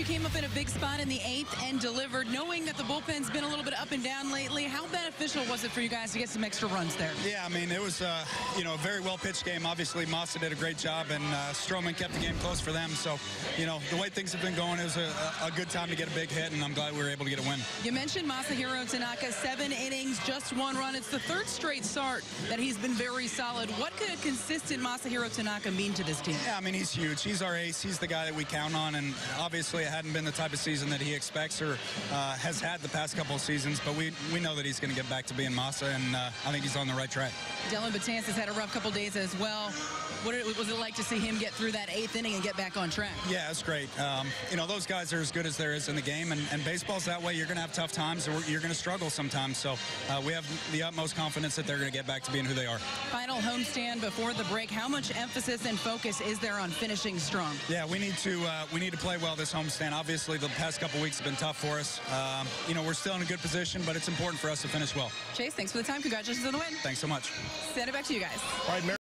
you came up in a big spot in the eighth and delivered, knowing that the bullpen's been a little bit up and down lately. How beneficial was it for you guys to get some extra runs there? Yeah, I mean, it was, you know, a very well-pitched game. Obviously, Massa did a great job, and Stroman kept the game close for them. So, you know, the way things have been going, it was a good time to get a big hit, and I'm glad we were able to get a win. You mentioned Masahiro Tanaka, 7 innings, just 1 run. It's the 3rd straight start that he's been very solid. What could a consistent Masahiro Tanaka mean to this team? Yeah, I mean, he's huge. He's our ace. He's the guy that we count on, and obviously it hadn't been the type of season that he expects or has had the past couple of seasons, but we know that he's going to get back to being Massa, and I think he's on the right track. Dellin Betances had a rough couple days as well. What was it like to see him get through that 8th inning and get back on track? Yeah, it's great. You know, those guys are as good as there is in the game, and baseball's that way. You're going to have tough times, or you're going to struggle sometimes, so we have the utmost confidence that they're going to get back to being who they are. Final homestand before the break. How much emphasis and focus is there on finishing strong? Yeah, we need to play well this homestand. Obviously, the past couple weeks have been tough for us. You know, we're still in a good position, but it's important for us to finish well. Chase, thanks for the time. Congratulations on the win. Thanks so much. Send it back to you guys. All right, Mary.